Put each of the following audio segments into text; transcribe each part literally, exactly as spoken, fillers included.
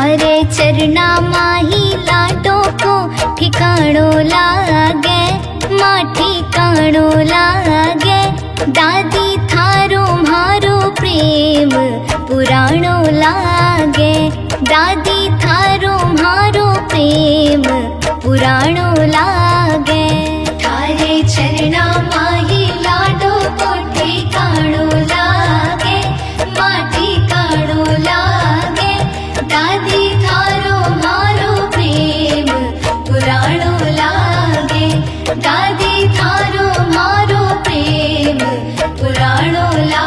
तुम्हारे चरना माही लाडो को ठिकाणो लागे, माँ ठिकाणो लागे। दादी थारो मारो प्रेम पुराणो लागे, दादी थारो मारो प्रेम पुराणो लागे। थारे चरना माही लाडो को ठिकाणो लागे, माँ ठिकाणो लागे। दादी थारो मारो प्रेम पुराणो लागे, दादी थारो मारो प्रेम पुराणो लागे।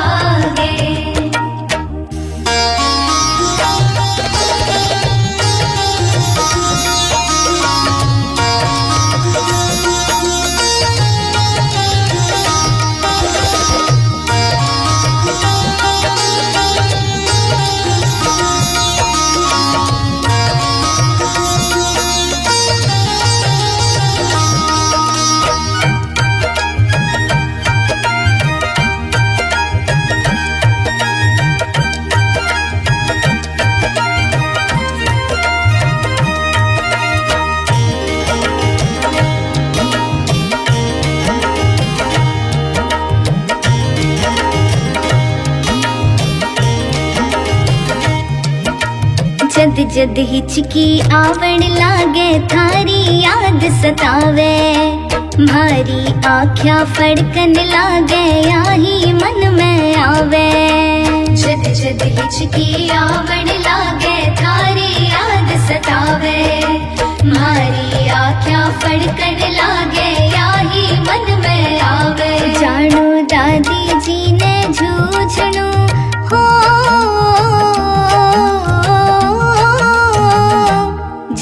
जद जद हिचकी आवण लागे, थारी याद सतावे। भारी आख्या फड़कन लागे, याही मन में आवे। जद जद हिचकी आवण लागे, थारी याद सतावे। भारी आख्या फड़कन लागे, याही मन में आवे। जानो दादी जी ने जूझणो हो,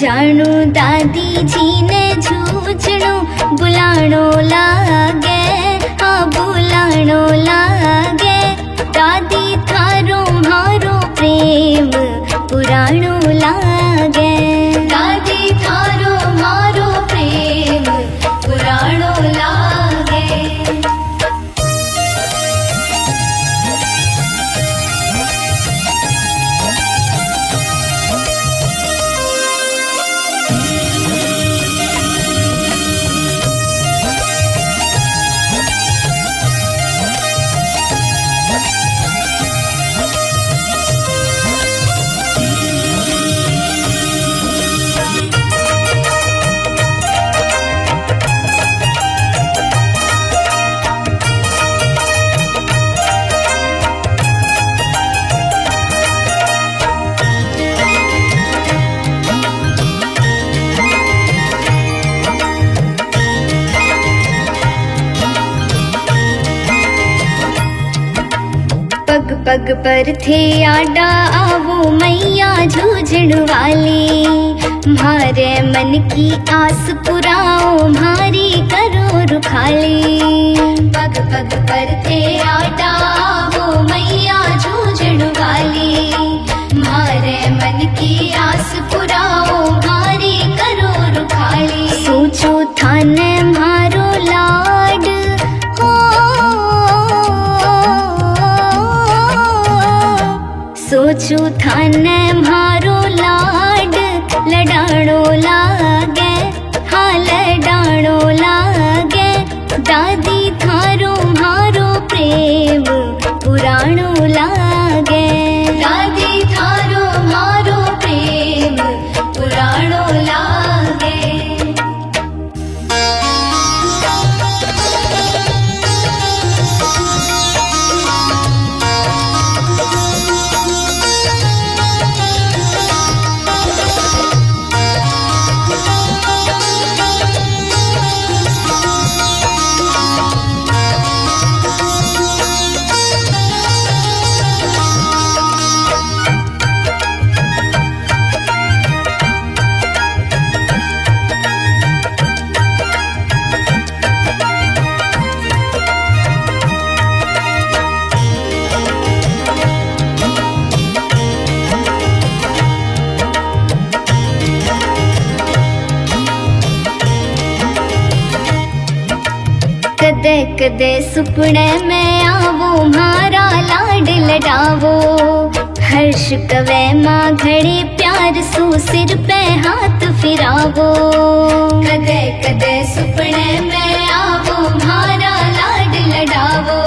जानो दादी जी ने जूझणो। बुलाणो लागे, हाँ बुलाणो लागे। दादी थारो मारो प्रेम पुराणो लागे, दादी थारो मारो प्रेम पुराणो लागे। पग पग पर थे आडा आवो मैया जूझण वाली। म्हारे मन की आस पुराओ, म्हारी करो रुखाली। पग पग पर थे आडा आवो मैया जूझण वाली। म्हारे मन की आस पुराओ, म्हारी करो रुखाली। सोचो थाने म्हारो लाड हो, सोचो थाने मारो लाड। लडाणो लागे, हाँ लडाणो लागे। दादी थारो मारो प्रेम पुराणो लागे, दादी थारो मारो प्रेम पुराणो लागे। कदे कदे सुपने में आवो, म्हारा लाड लडावो। हर्ष कवे माँ घड़े प्यार आरसू सिर पे हाथ फिरावो, कदे कदे सुपने में आवो म्हारा लाड लडावो।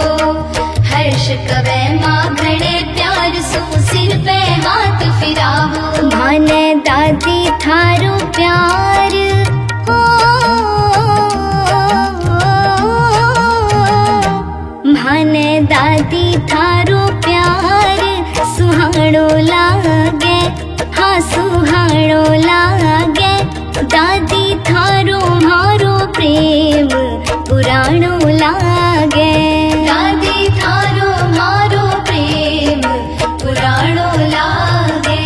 हर्ष कवे माँ घड़े प्यार सू सिर पे हाथ फिरावो। माने दादी थारू प्यार हो, माने दादी थारू प्यार सुहाणो लागे, हाँ सुहाणो लागे। दादी थारो मारो प्रेम पुराणो लागे, दादी थारो मारो प्रेम पुराणो लागे।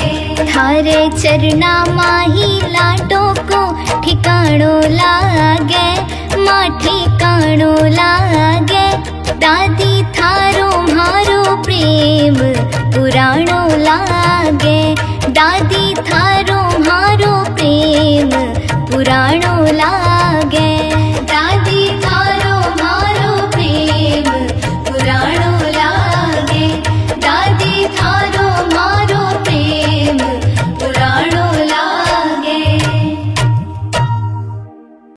थारे चरना माही लाडो को ठिकाणो लागे, माँ ठिकाणो लागे। दादी थारो मारो प्रेम पुराणो लागे, दादी थारो मारो